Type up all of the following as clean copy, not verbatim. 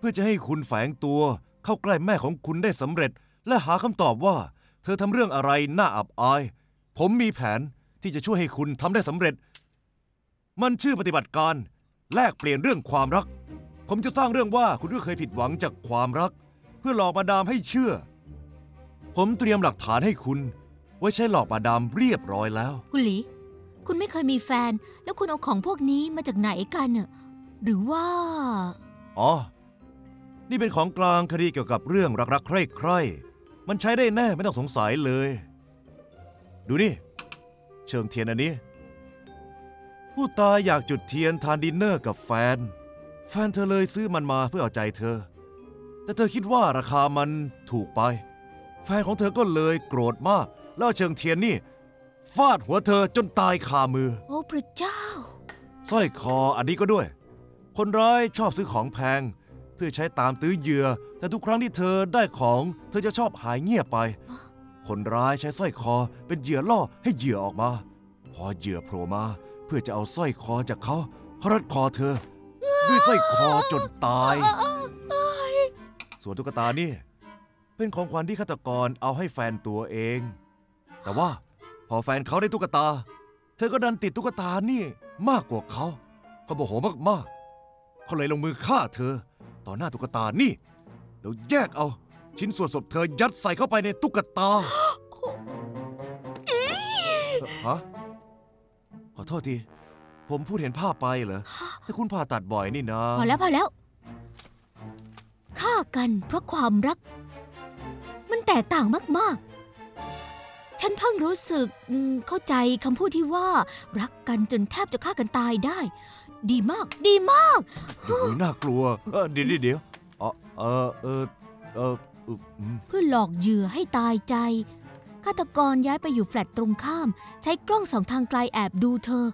เพื่อจะให้คุณแฝงตัวเข้าใกล้แม่ของคุณได้สำเร็จและหาคำตอบว่าเธอทำเรื่องอะไรน่าอับอายผมมีแผนที่จะช่วยให้คุณทำได้สำเร็จมันชื่อปฏิบัติการแลกเปลี่ยนเรื่องความรักผมจะสร้างเรื่องว่าคุณก็เคยผิดหวังจากความรักเพื่อหลอกมาดามให้เชื่อผมเตรียมหลักฐานให้คุณไว้ใช้หลอกมาดามเรียบร้อยแล้วคุณหลีคุณไม่เคยมีแฟนแล้วคุณเอาของพวกนี้มาจากไหนกันเนอะหรือว่าอ๋อนี่เป็นของกลางคดีเกี่ยวกับเรื่องรักๆใคร่ๆมันใช้ได้แน่ไม่ต้องสงสัยเลยดูนี่เชิงเทียนอันนี้ผู้ตายอยากจุดเทียนทานดินเนอร์กับแฟนเธอเลยซื้อมันมาเพื่อเอาใจเธอแต่เธอคิดว่าราคามันถูกไปแฟนของเธอก็เลยโกรธมากแล้วเชิงเทียนนี่ฟาดหัวเธอจนตายคามือโอ้พระเจ้าสร้อยคออันนี้ก็ด้วยคนร้ายชอบซื้อของแพงเพื่อใช้ตามตื้อเหยื่อแต่ทุกครั้งที่เธอได้ของเธอจะชอบหายเงียบไปคนร้ายใช้สร้อยคอเป็นเหยื่อล่อให้เหยื่อออกมาพอเหยื่อโผล่มาเพื่อจะเอาสร้อยคอจากเขารัดคอเธอด้วยสร้อยคอจนตายส่วนตุ๊กตานี่เป็นของขวัญที่ฆาตกรเอาให้แฟนตัวเองแต่ว่าพอแฟนเขาได้ตุ๊กตาเธอก็ดันติดตุ๊กตานี่มากกว่าเขาโมโหมากๆเขาเลยลงมือฆ่าเธอต่อหน้าตุ๊กตานี่แล้วแยกเอาชิ้นส่วนศพเธอยัดใส่เข้าไปในตุ๊กตาฮะขอโทษทีผมพูดเห็นภาพไปเหรอแต่คุณผ่าตัดบ่อยนี่นะพอแล้วฆ่ากันเพราะความรักมันแตกต่างมากๆฉันเพิ่งรู้สึกเข้าใจคำพูดที่ว่ารักกันจนแทบจะฆ่ากันตายได้ดีมากน่ากลัวเดี๋ยวเพื่อหลอกเหยื่อให้ตายใจฆาตกรย้ายไปอยู่แฟลตตรงข้ามใช้กล้องสองทางไกลแอบดูเธอ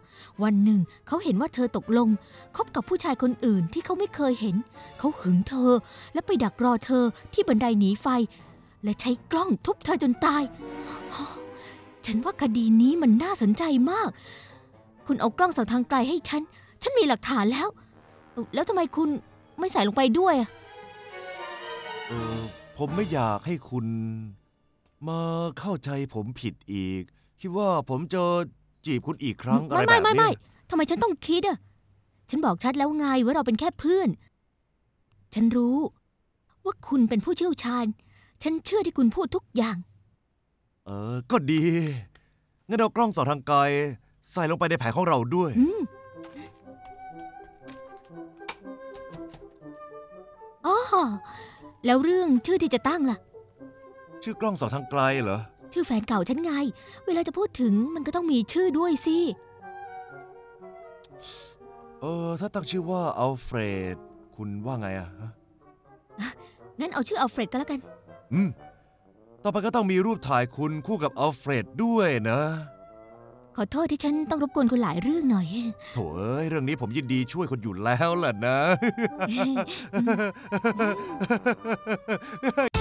วันหนึ่งเขาเห็นว่าเธอตกลงคบกับผู้ชายคนอื่นที่เขาไม่เคยเห็นเขาหึงเธอและไปดักรอเธอที่บันไดหนีไฟและใช้กล้องทุบเธอจนตายฉันว่าคดีนี้มันน่าสนใจมากคุณเอากล้องสองทางไกลให้ฉันมีหลักฐานแล้วทำไมคุณไม่ใส่ลงไปด้วยผมไม่อยากให้คุณมาเข้าใจผมผิดอีกคิดว่าผมจะจีบคุณอีกครั้งอะไรแบบนี้ไม่ทำไมฉันต้องคิดอ่ะฉันบอกชัดแล้วไงว่าเราเป็นแค่เพื่อนฉันรู้ว่าคุณเป็นผู้เชี่ยวชาญฉันเชื่อที่คุณพูดทุกอย่างก็ดีงั้นเอากล้องส่องทางไกลใส่ลงไปในแผนของเราด้วยอ๋อแล้วเรื่องชื่อที่จะตั้งล่ะชื่อกล้องส่องทางไกลเหรอชื่อแฟนเก่าฉันไงเวลาจะพูดถึงมันก็ต้องมีชื่อด้วยสิถ้าตั้งชื่อว่าอัลเฟรดคุณว่าไงอะงั้นเอาชื่ออัลเฟรดก็แล้วกันต่อไปก็ต้องมีรูปถ่ายคุณคู่กับอัลเฟรดด้วยนะขอโทษที่ฉันต้องรบกวนคุณหลายเรื่องหน่อยโถ่เรื่องนี้ผมยินดีช่วยคุณอยู่แล้วล่ะนะ